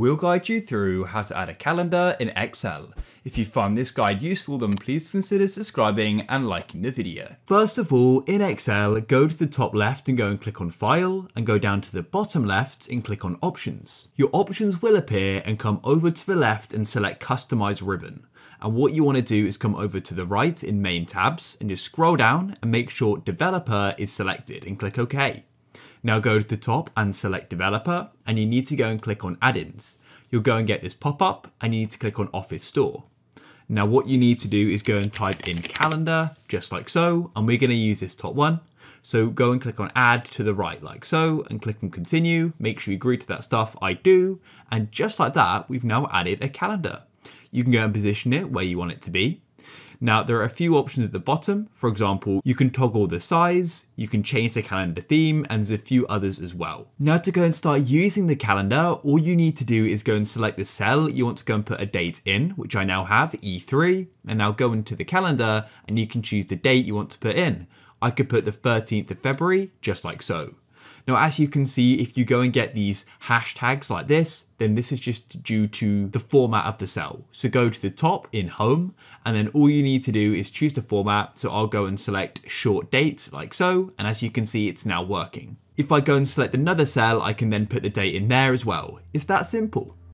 We'll guide you through how to add a calendar in Excel. If you find this guide useful, then please consider subscribing and liking the video. First of all, in Excel, go to the top left and go and click on File, and go down to the bottom left and click on Options. Your options will appear, and come over to the left and select Customize Ribbon. And what you want to do is come over to the right in Main Tabs and just scroll down and make sure Developer is selected and click OK. Now go to the top and select Developer, and you need to go and click on Add-ins. You'll go and get this pop-up, and you need to click on Office Store. Now what you need to do is go and type in calendar, just like so, and we're going to use this top one. So go and click on Add to the right, like so, and click on Continue. Make sure you agree to that stuff, I do. And just like that, we've now added a calendar. You can go and position it where you want it to be. Now, there are a few options at the bottom. For example, you can toggle the size, you can change the calendar theme, and there's a few others as well. Now, to go and start using the calendar, all you need to do is go and select the cell you want to go and put a date in, which I now have, E3, and now go into the calendar, and you can choose the date you want to put in. I could put the 13th of February, just like so. Now, as you can see, if you go and get these hashtags like this, then this is just due to the format of the cell. So go to the top in Home, and then all you need to do is choose the format. So I'll go and select short date like so. And as you can see, it's now working. If I go and select another cell, I can then put the date in there as well. It's that simple.